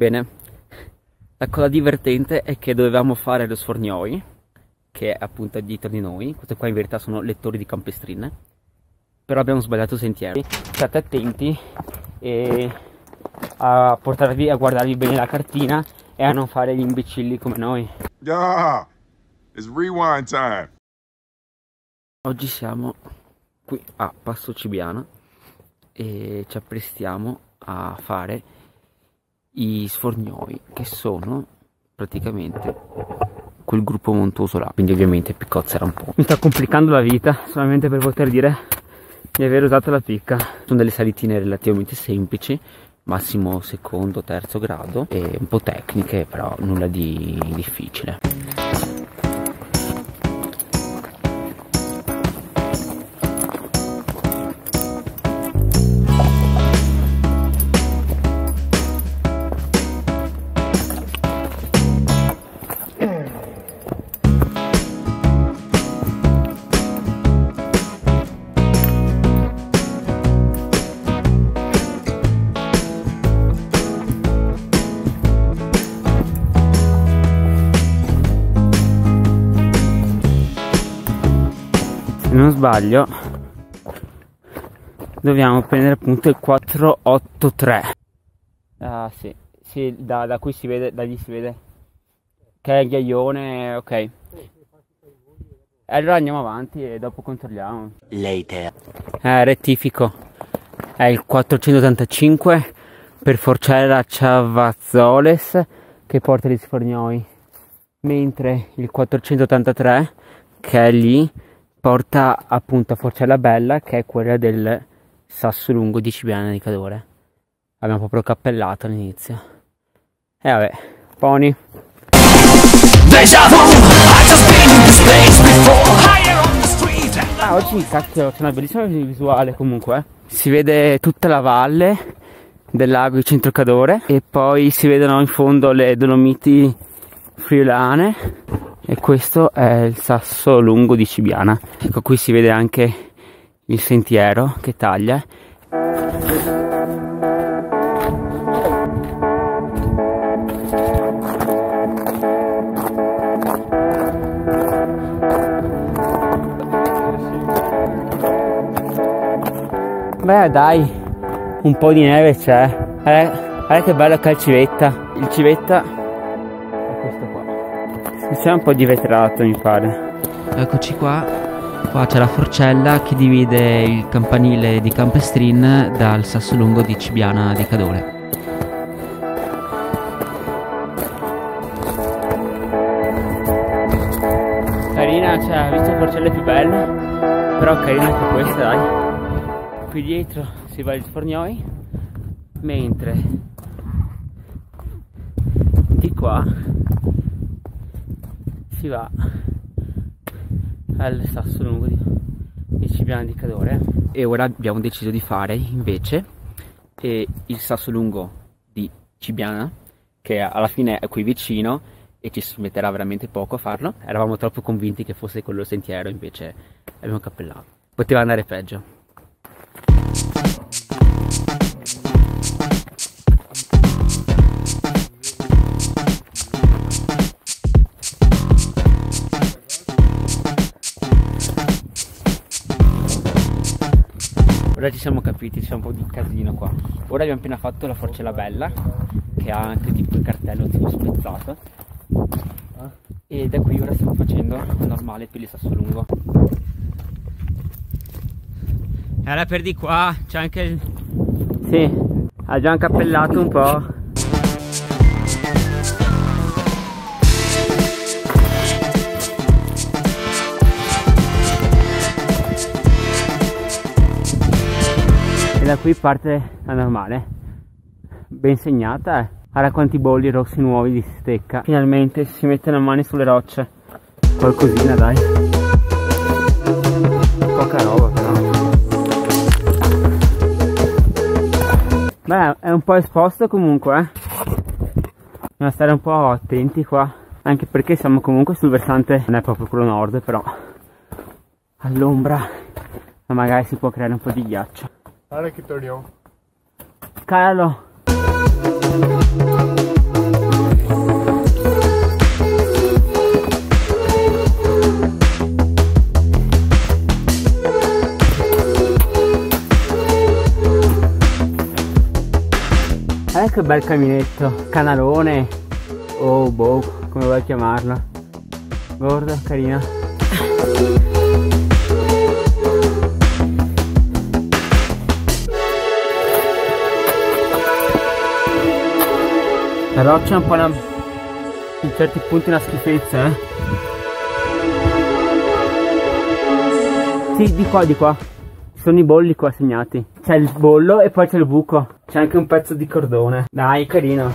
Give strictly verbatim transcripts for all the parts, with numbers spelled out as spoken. Bene, la cosa divertente è che dovevamo fare lo Sfornioi, che è appunto dietro di noi. Queste qua in verità sono le torri di Campestrin, però abbiamo sbagliato sentiero. State attenti e a portarvi a guardarvi bene la cartina e a non fare gli imbecilli come noi. Yeah, it's rewind time. Oggi siamo qui a Passo Cibiana e ci apprestiamo a fare i Sfornioi, che sono praticamente quel gruppo montuoso là. Quindi ovviamente piccozzerà un po'. Mi sta complicando la vita solamente per poter dire di aver usato la picca. Sono delle salitine relativamente semplici, massimo secondo, terzo grado, e un po' tecniche, però nulla di difficile. Se non sbaglio dobbiamo prendere appunto il quattrocentottantatré. Ah sì, sì, da, da qui si vede, da lì si vede che è il ghiaione, ok. Allora andiamo avanti e dopo controlliamo. Later. Eh, rettifico, è il quattrocentottantacinque per Forcella Cavazzoles che porta gli Sfornioi, mentre il quattrocentottantatré che è lì porta appunto a Forcella Bella, che è quella del sasso lungo di Cibiana di Cadore. Abbiamo proprio cappellato all'inizio. E vabbè, pony. Ah, oggi cacchio, c'è una bellissima visuale comunque. Eh. Si vede tutta la valle del lago di Centro Cadore e poi si vedono in fondo le Dolomiti Friulane. E questo è il sasso lungo di Cibiana. Ecco, qui si vede anche il sentiero che taglia. Beh dai, un po' di neve c'è. Guarda che bello che è il Civetta. Il Civetta... c'è un po' di vetrato mi pare. Eccoci qua, qua c'è la forcella che divide il campanile di Campestrin dal sasso lungo di Cibiana di Cadore. Carina, cioè ha visto forcelle più belle, però carina anche questa dai. Qui dietro si va agli Sfornioi, mentre di qua si va al sasso lungo di Cibiana di Cadore. E ora abbiamo deciso di fare invece eh, il sasso lungo di Cibiana, che alla fine è qui vicino e ci si metterà veramente poco a farlo. Eravamo troppo convinti che fosse quello sentiero, invece abbiamo cappellato. Poteva andare peggio. Ora ci siamo capiti, c'è un po' di casino qua. Ora abbiamo appena fatto la Forcella Bella, che ha anche tipo il cartello tipo spezzato. E da qui ora stiamo facendo normale per il sasso lungo. Era per di qua, c'è anche il... Sì, ha già incappellato un po'. Da qui parte la normale, ben segnata, eh. Guarda quanti bolli rossi nuovi di stecca. Finalmente si mette le mani sulle rocce, qualcosina dai, poca roba però. Beh, è un po' esposto comunque, eh. Bisogna stare un po' attenti qua, anche perché siamo comunque sul versante, non è proprio quello nord però, all'ombra, ma magari si può creare un po' di ghiaccio. Guarda che torniamo. Carlo. questo bel caminetto, canalone o oh, boh, come vuoi chiamarla. Guarda, carina. La roccia è un po' una... in certi punti una schifezza, eh. Sì, di qua, di qua. Ci sono i bolli qua segnati. C'è il bollo e poi c'è il buco. C'è anche un pezzo di cordone. Dai, carino.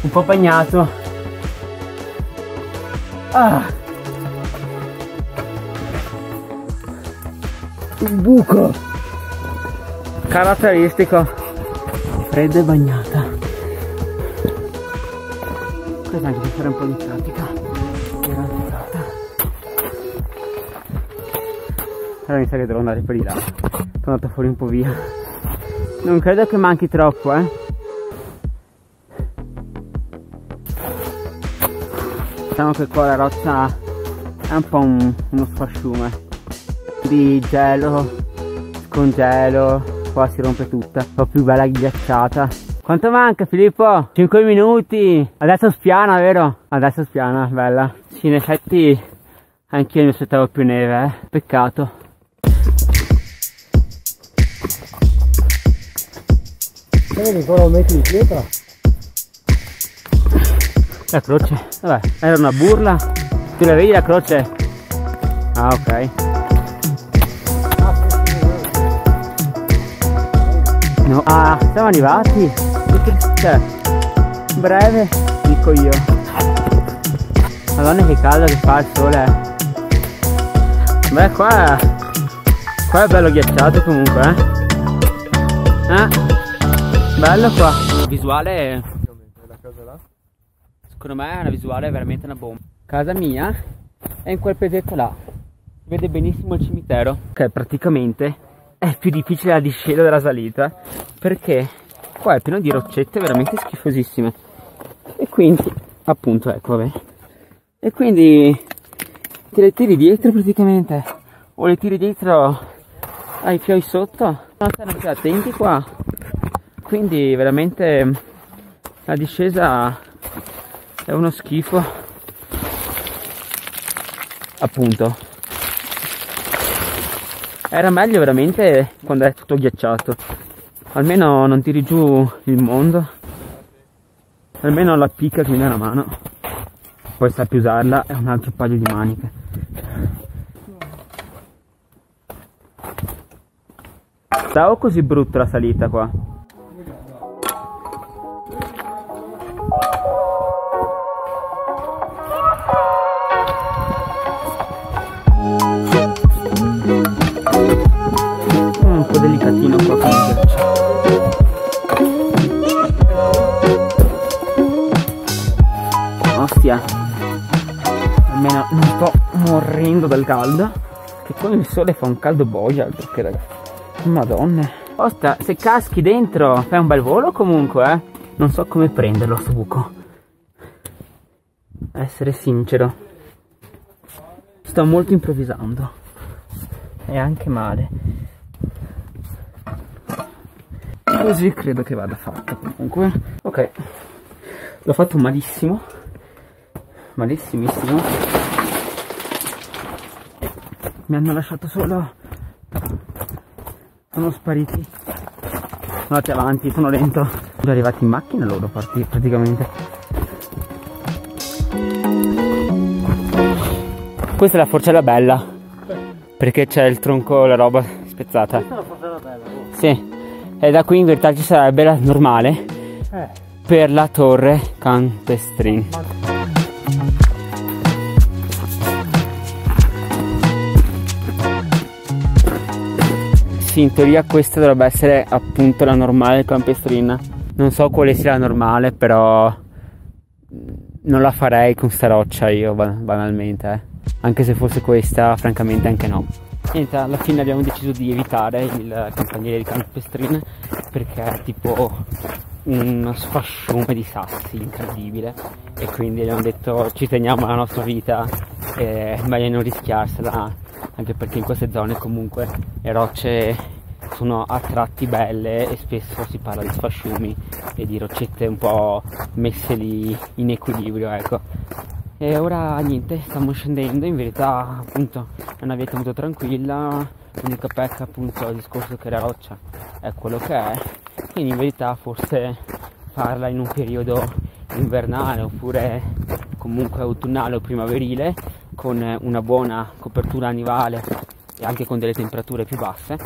Un po' bagnato. Ah. Un buco. Caratteristico. Fredda e bagnata. Questo anche per fare un po' di pratica. Allora mi sa che devo andare per di là. Sono andato fuori un po' via. Non credo che manchi troppo, eh. Diciamo che qua la roccia è un po' un, uno sfasciume di gelo, scongelo. Qua si rompe tutta. Un po' più bella ghiacciata. Quanto manca, Filippo? cinque minuti. Adesso spiana, vero? Adesso spiana, bella. Sì, in effetti anch'io mi aspettavo più neve, eh. Peccato. Vedi ancora un metro di pietra? La croce, vabbè, era una burla. Tu la vedi la croce? Ah, ok. No, ah, siamo arrivati. Cioè, breve, dico io. Madonna che caldo che fa il sole, eh. Beh, qua è... qua è bello ghiacciato comunque, eh. Eh? Bello qua. La visuale, secondo me è una visuale veramente una bomba. Casa mia è in quel pesetto là. Si vede benissimo il cimitero. Ok, praticamente è più difficile la discesa della salita, perché qua è pieno di roccette veramente schifosissime. E quindi, appunto, ecco, vabbè. E quindi te le tiri dietro praticamente. O le tiri dietro ai fioi sotto. Non stare anche attenti qua. Quindi veramente la discesa è uno schifo, appunto. Era meglio veramente quando è tutto ghiacciato, almeno non tiri giù il mondo, almeno la picca che mi dà una mano, poi sappi usarla è un altro paio di maniche. Stavo così brutta la salita qua. Delicatino qua con il ghiaccio. Ostia, almeno non sto morendo dal caldo, che con il sole fa un caldo boia, altro che ragazzi. Madonna. Ostia, se caschi dentro fai un bel volo comunque, eh. Non so come prenderlo sto buco, a essere sincero. Sto molto improvvisando. E anche male. Così credo che vada fatto comunque. Ok, l'ho fatto malissimo, malissimissimo. Mi hanno lasciato solo. Sono spariti. Andate avanti, sono lento. Sono arrivati in macchina loro partiti praticamente. Questa è la Forcella Bella, perché c'è il tronco, la roba spezzata. Questa è la Forcella Bella? Sì. E da qui in verità ci sarebbe la normale eh. per la torre Campestrin. Sì, in teoria questa dovrebbe essere appunto la normale Campestrin. Non so quale sia la normale, però non la farei con sta roccia io banalmente, eh. Anche se fosse questa, francamente anche no. Niente, alla fine abbiamo deciso di evitare il campanile di Campestrin perché è tipo uno sfasciume di sassi incredibile, e quindi abbiamo detto ci teniamo alla nostra vita, è meglio non rischiarsela, anche perché in queste zone comunque le rocce sono a tratti belle e spesso si parla di sfasciumi e di roccette un po' messe lì in equilibrio, ecco. E ora niente, stiamo scendendo, in verità appunto è una vietta molto tranquilla, l'unica pecca appunto il discorso che la roccia è quello che è, quindi in verità forse farla in un periodo invernale oppure comunque autunnale o primaverile con una buona copertura nivale e anche con delle temperature più basse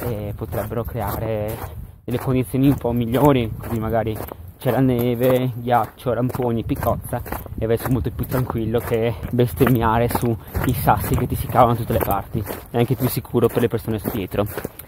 eh, potrebbero creare delle condizioni un po' migliori, quindi magari c'è la neve, ghiaccio, ramponi, piccozza e vai su molto più tranquillo che bestemmiare sui sassi che ti si cavano da tutte le parti, è anche più sicuro per le persone su dietro.